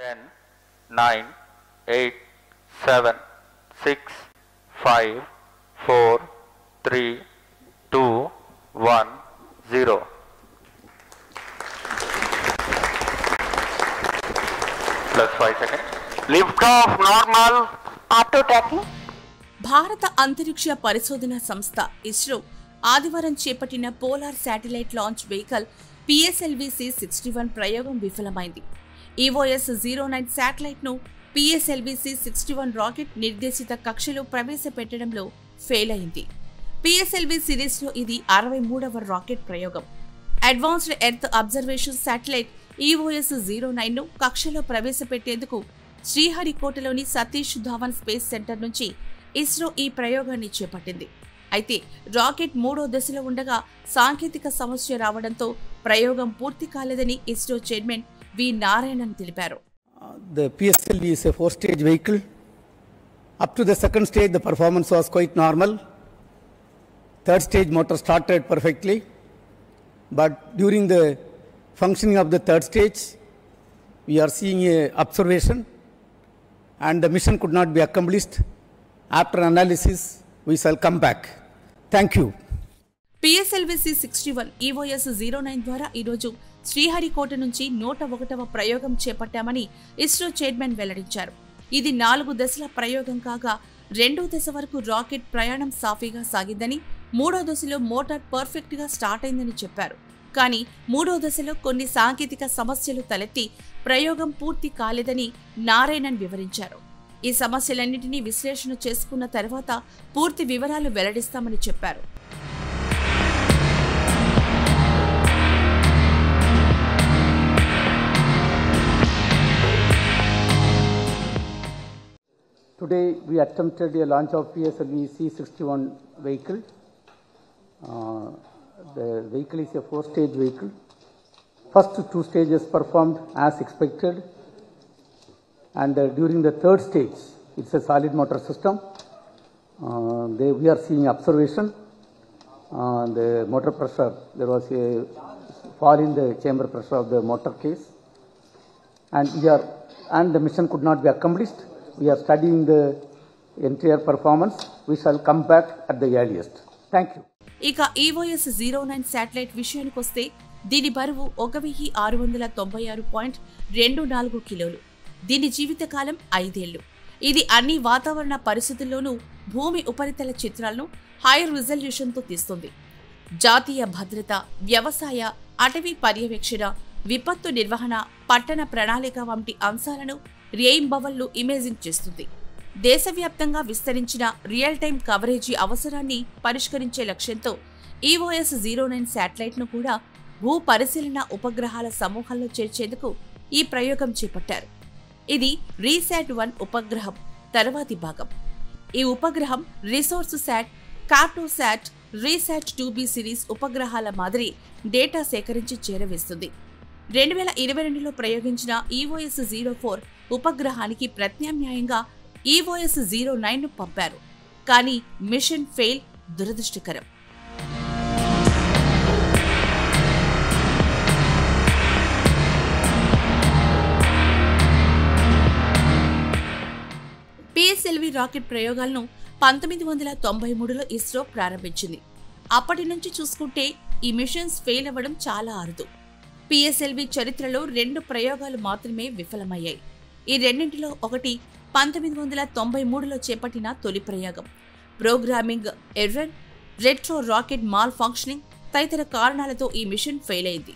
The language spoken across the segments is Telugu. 10, 9, 8, 7, 6, 5, 4, 3, 2, 1, 0. Plus 5 seconds. Lift off normal. Auto tracking. Bharata Antariksha Parishodhana Samstha ISRO ఆదివారం చేపట్టిన polar satellite launch vehicle PSLV-C61 ప్రయోగం విఫలమైంది. EOS-09 శాటిలైట్ను PSLV-C61 రాకెట్ నిర్దేశిత కక్షలో ప్రవేశపెట్టడంలో ఫెయిల్ అయింది. PSLV సిరీస్లో ఇది 63వ రాకెట్ ప్రయోగం. అడ్వాన్స్డ్ ఎర్త్ అబ్జర్వేషన్ శాటిలైట్ EOS-09ను కక్షలో ప్రవేశపెట్టేందుకు శ్రీహరికోటలోని సతీష్ ధావన్ స్పేస్ సెంటర్ నుంచి ఇస్రో ఈ ప్రయోగాన్ని చేపట్టింది. అయితే రాకెట్ 3వ దశలో ఉండగా సాంకేతిక సమస్య రావడంతో ప్రయోగం పూర్తి కాలేదని ఇస్రో చైర్మన్ వి నారాయణన్ తెలిపారు. The PSLV is a 4-stage vehicle. Up to the second stage the performance was quite normal. Third stage motor started perfectly. But during the functioning of the third stage we are seeing a observation and the mission could not be accomplished. After analysis we shall come back. Thank you. PSLV-C61 EOS-09 ద్వారా ఈ రోజు శ్రీహరికోట నుంచి 101వ ప్రయోగం చేపట్టామని ఇస్రో చైర్మన్ వెల్లడించారు. ఇది 4 దశల ప్రయోగం కాగా 2వ దశ వరకు రాకెట్ ప్రయాణం సాఫీగా సాగిందని, 3వ దశలో మోటార్ పర్ఫెక్ట్ గా స్టార్ట్ అయిందని చెప్పారు. కానీ 3వ దశలో కొన్ని సాంకేతిక సమస్యలు తలెత్తి ప్రయోగం పూర్తి కాలేదని నారాయణన్ వివరించారు. ఈ సమస్యలన్నింటినీ విశ్లేషణ చేసుకున్న తర్వాత పూర్తి వివరాలు వెల్లడిస్తామని చెప్పారు. Today we attempted a launch of PSLV-C61 vehicle. The vehicle is a 4-stage vehicle. First 2 stages performed as expected. And during the third stage, it's a solid motor system. We are seeing observation. The motor pressure, there was a fall in the chamber pressure of the motor case. And the mission could not be accomplished. We are studying the entire performance. We shall come back at the earliest. Thank you. Ika EOS-09 satellite vision koste dini baruvu 1696.24 కిలోలు. దీని జీవితకాలం 5 ఏళ్లు. ఇది అన్ని వాతావరణ పరిస్థితుల్లోనూ భూమి ఉపరితల చిత్రాలను హై రిజల్యూషన్తో తీస్తుంది. జాతీయ భద్రత, వ్యవసాయ, అటవీ పర్యవేక్షణ, విపత్తు నిర్వహణ, పట్టణ ప్రణాళిక వంటి అంశాలను రెయిన్బవల్లు ఇమేజింగ్ చేస్తుంది. దేశవ్యాప్తంగా విస్తరించిన రియల్ టైం కవరేజీ అవసరాన్ని పరిష్కరించే లక్ష్యంతో EOS-09 శాటిలైట్ను కూడా భూ పరిశీలన ఉపగ్రహాల సమూహంలో చేర్చేందుకు ఈ ప్రయోగం చేపట్టారు. ఇది రీసాట్-1 ఉపగ్రహం తర్వాతి భాగం. ఈ ఉపగ్రహం రిసోర్స్ శాట్, కార్టోశాట్, రీసాట్-2B సిరీస్ ఉపగ్రహాల మాదిరి డేటా సేకరించి చేరవేస్తుంది. 2022లో ప్రయోగించిన EOS-04 ఉపగ్రహానికి ప్రత్యామ్నాయంగా EOS-09ను పంపారు. కానీ మిషన్ ఫెయిల్. దురదృష్టకరం. PSLV రాకెట్ ప్రయోగాలను 1993లో ఇస్రో ప్రారంభించింది. అప్పటి నుంచి చూసుకుంటే ఈ మిషన్స్ ఫెయిల్ అవ్వడం చాలా అరుదు. PSLV చరిత్రలో 2 ప్రయోగాలు మాత్రమే విఫలమయ్యాయి. ఈ రెండింటిలో ఒకటి 1993లో చేపట్టిన తొలి ప్రయోగం. Programming error, retro rocket malfunctioning తదితర కారణాలతో ఈ మిషన్ ఫెయిల్ అయింది.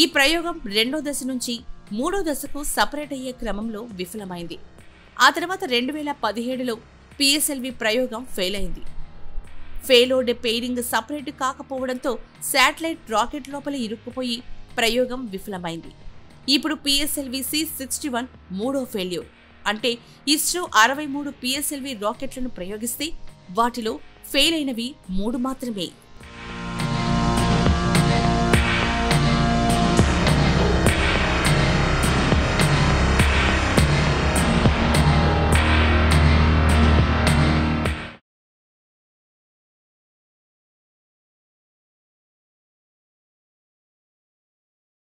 ఈ ప్రయోగం 2వ దశ నుంచి 3వ దశకు సపరేట్ అయ్యే క్రమంలో విఫలమైంది. ఆ తర్వాత 2017లో PSLV ప్రయోగం ఫెయిల్ అయింది. ఫెయిలోడ్ పెయిరింగ్ సపరేట్ కాకపోవడంతో శాటిలైట్ రాకెట్ లోపల ఇరుక్కుపోయి ప్రయోగం విఫలమైంది. ఇప్పుడు PSLV-C61 3వ ఫెయిల్యూర్. అంటే ఇస్రో 63 PSLV రాకెట్లను ప్రయోగిస్తే వాటిలో ఫెయిల్ అయినవి 3 మాత్రమే.